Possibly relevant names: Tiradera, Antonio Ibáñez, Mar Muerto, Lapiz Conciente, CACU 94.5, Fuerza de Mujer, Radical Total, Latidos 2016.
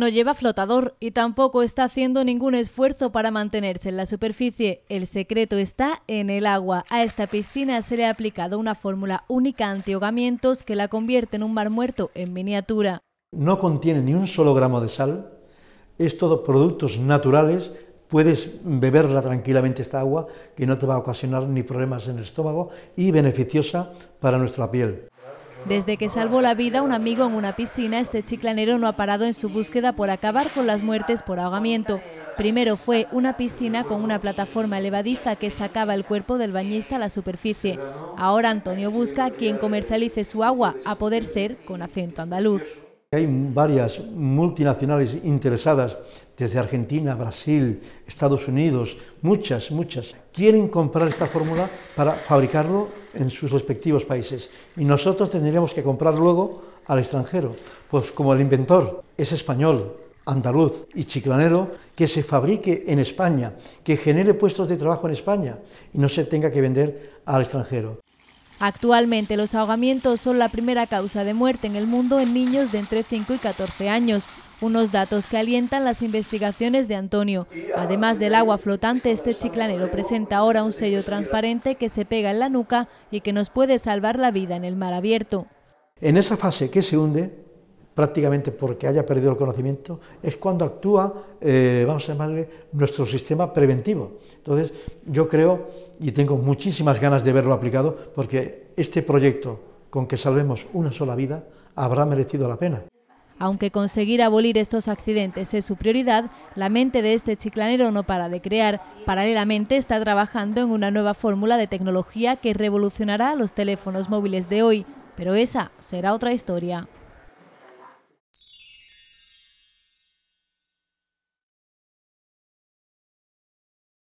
No lleva flotador y tampoco está haciendo ningún esfuerzo para mantenerse en la superficie. El secreto está en el agua. A esta piscina se le ha aplicado una fórmula única antihogamientos que la convierte en un mar muerto en miniatura. No contiene ni un solo gramo de sal, es todo productos naturales. Puedes beberla tranquilamente esta agua, que no te va a ocasionar ni problemas en el estómago y beneficiosa para nuestra piel. Desde que salvó la vida a un amigo en una piscina, este chiclanero no ha parado en su búsqueda por acabar con las muertes por ahogamiento. Primero fue una piscina con una plataforma elevadiza que sacaba el cuerpo del bañista a la superficie. Ahora Antonio busca a quien comercialice su agua, a poder ser con acento andaluz. Hay varias multinacionales interesadas desde Argentina, Brasil, Estados Unidos, muchas. Quieren comprar esta fórmula para fabricarlo en sus respectivos países y nosotros tendríamos que comprar luego al extranjero. Pues como el inventor es español, andaluz y chiclanero, que se fabrique en España, que genere puestos de trabajo en España y no se tenga que vender al extranjero. Actualmente los ahogamientos son la primera causa de muerte en el mundo en niños de entre 5 y 14 años, unos datos que alientan las investigaciones de Antonio. Además del agua flotante, este chiclanero presenta ahora un sello transparente que se pega en la nuca y que nos puede salvar la vida en el mar abierto. En esa fase que se hunde, prácticamente porque haya perdido el conocimiento, es cuando actúa, vamos a llamarle, nuestro sistema preventivo. Entonces, yo creo y tengo muchísimas ganas de verlo aplicado, porque este proyecto, con que salvemos una sola vida, habrá merecido la pena. Aunque conseguir abolir estos accidentes es su prioridad, la mente de este chiclanero no para de crear. Paralelamente está trabajando en una nueva fórmula de tecnología que revolucionará los teléfonos móviles de hoy, pero esa será otra historia.